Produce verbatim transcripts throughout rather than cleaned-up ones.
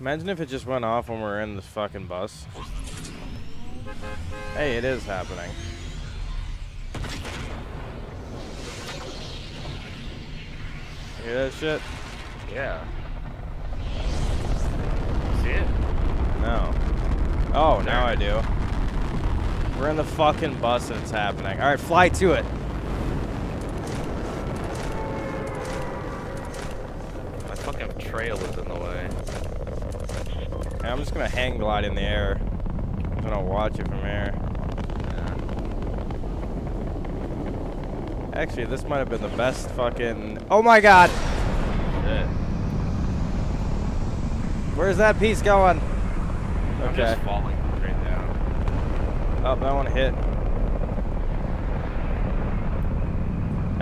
Imagine if it just went off when we were in this fucking bus. Hey, it is happening. You hear that shit? Yeah. See it? No. Oh, now I do. We're in the fucking bus and it's happening. Alright, fly to it. My fucking trail is in the way. Yeah, I'm just gonna hang glide in the air. I'm gonna watch it from here. Yeah. Actually, this might have been the best fucking... Oh my god! Shit. Where's that piece going? Okay. I'm just falling right now. Oh, that one hit.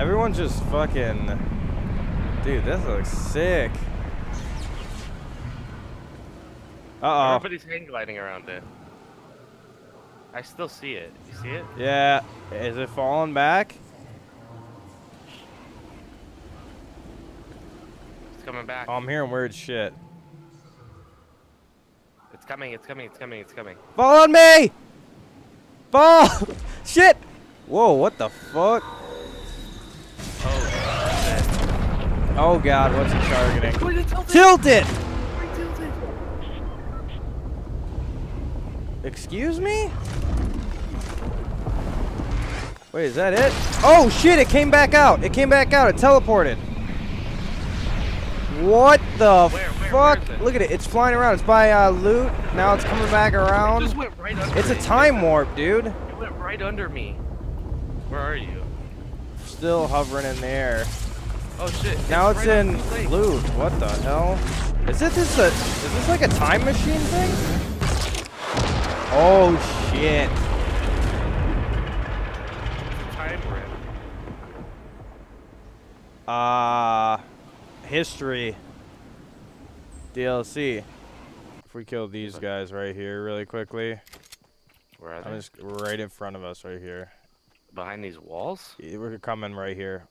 Everyone's just fucking... Dude, this looks sick. Uh-oh. Everybody's hang gliding around it. I still see it. You see it? Yeah. Is it falling back? It's coming back. Oh, I'm hearing weird shit. It's coming, it's coming, it's coming, it's coming. Fall on me! Fall! Shit! Whoa, what the fuck? Oh, shit. Oh god, what's he targeting? Tilt it! Tilt it! Excuse me? Wait, is that it? Oh shit, it came back out. It came back out. It teleported. What the where, where, fuck? Look at it. It's flying around. It's by uh, loot. Now it's coming back around. It just went right under it's me. A time warp, dude. It went right under me. Where are you? Still hovering in the air. Oh shit. Now it's, it's right in loot. What the hell? Is it this a is this like a time machine thing? Oh shit. Time rip. Uh history D L C. If we kill these guys right here really quickly. Where are they? I'm just right in front of us right here. Behind these walls? Yeah, we're coming right here.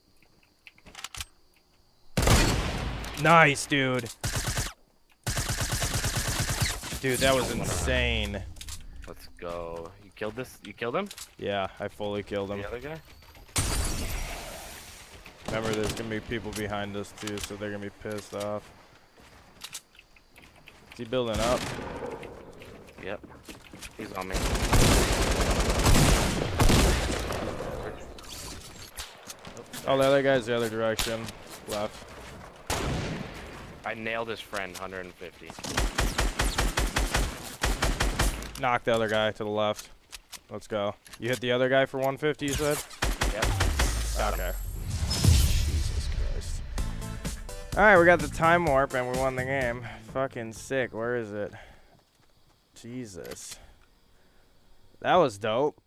Nice, dude. Dude, that was insane. Let's go. You killed this? You killed him? Yeah, I fully killed him. The other guy? Remember, there's gonna be people behind us too, so they're gonna be pissed off. Is he building up? Yep. He's on me. Oh, the other guy's the other direction. Left. I nailed his friend, one hundred fifty. Knock the other guy to the left. Let's go. You hit the other guy for one fifty, you said? Yep. Okay. Jesus Christ. Alright, we got the time warp and we won the game. Fucking sick. Where is it? Jesus. That was dope.